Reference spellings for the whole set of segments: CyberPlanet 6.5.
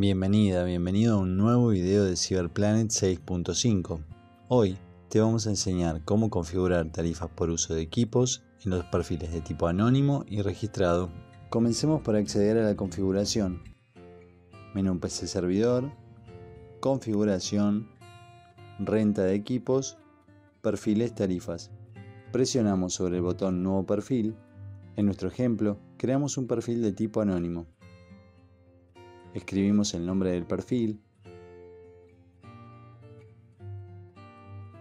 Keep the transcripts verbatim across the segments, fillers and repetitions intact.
Bienvenida, bienvenido a un nuevo video de CyberPlanet seis punto cinco. Hoy te vamos a enseñar cómo configurar tarifas por uso de equipos en los perfiles de tipo anónimo y registrado. Comencemos por acceder a la configuración. Menú P C Servidor, Configuración, Renta de equipos, Perfiles Tarifas. Presionamos sobre el botón Nuevo perfil. En nuestro ejemplo, creamos un perfil de tipo anónimo. Escribimos el nombre del perfil.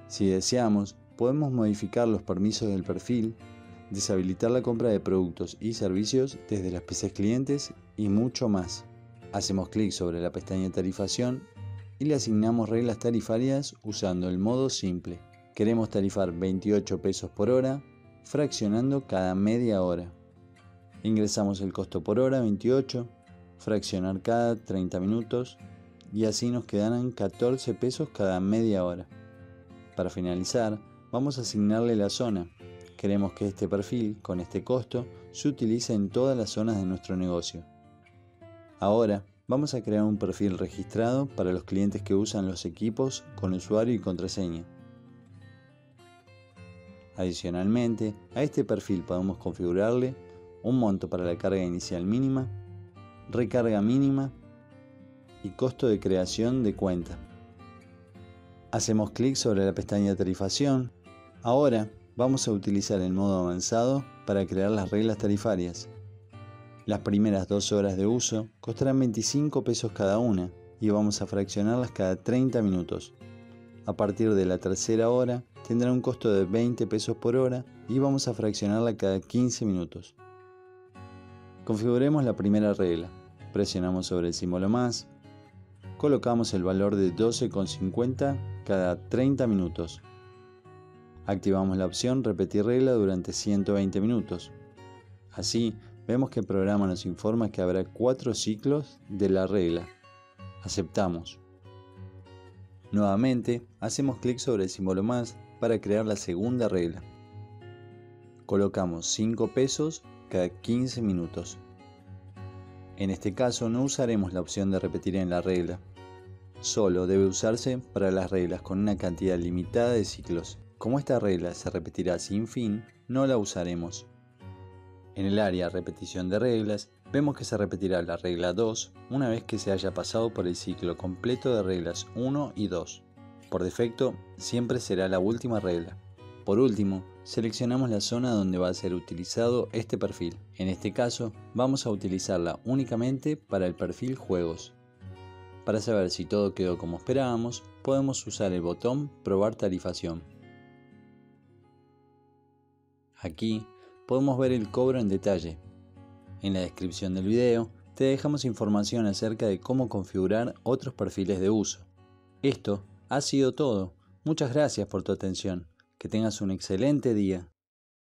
Si deseamos, podemos modificar los permisos del perfil, deshabilitar la compra de productos y servicios desde las P Cs clientes y mucho más. Hacemos clic sobre la pestaña Tarifación y le asignamos reglas tarifarias usando el modo simple. Queremos tarifar veintiocho pesos por hora, fraccionando cada media hora. Ingresamos el costo por hora, veintiocho, fraccionar cada treinta minutos y así nos quedarán catorce pesos cada media hora. Para finalizar, vamos a asignarle la zona. Queremos que este perfil, con este costo, se utilice en todas las zonas de nuestro negocio. Ahora, vamos a crear un perfil registrado para los clientes que usan los equipos con usuario y contraseña. Adicionalmente, a este perfil podemos configurarle un monto para la carga inicial mínima, recarga mínima y costo de creación de cuenta. Hacemos clic sobre la pestaña Tarifación. Ahora, vamos a utilizar el modo avanzado para crear las reglas tarifarias. Las primeras dos horas de uso costarán veinticinco pesos cada una y vamos a fraccionarlas cada treinta minutos. A partir de la tercera hora tendrá un costo de veinte pesos por hora y vamos a fraccionarla cada quince minutos. Configuremos la primera regla. Presionamos sobre el símbolo más. Colocamos el valor de doce con cincuenta cada treinta minutos. Activamos la opción Repetir regla durante ciento veinte minutos. Así, vemos que el programa nos informa que habrá cuatro ciclos de la regla. Aceptamos. Nuevamente, hacemos clic sobre el símbolo más para crear la segunda regla. Colocamos cinco pesos cada quince minutos. En este caso, no usaremos la opción de repetir en la regla. Solo debe usarse para las reglas con una cantidad limitada de ciclos. Como esta regla se repetirá sin fin, no la usaremos. En el área Repetición de reglas, vemos que se repetirá la regla dos una vez que se haya pasado por el ciclo completo de reglas uno y dos. Por defecto, siempre será la última regla. Por último, seleccionamos la zona donde va a ser utilizado este perfil. En este caso, vamos a utilizarla únicamente para el perfil Juegos. Para saber si todo quedó como esperábamos, podemos usar el botón Probar tarifación. Aquí podemos ver el cobro en detalle. En la descripción del video te dejamos información acerca de cómo configurar otros perfiles de uso. Esto ha sido todo. Muchas gracias por tu atención. Que tengas un excelente día.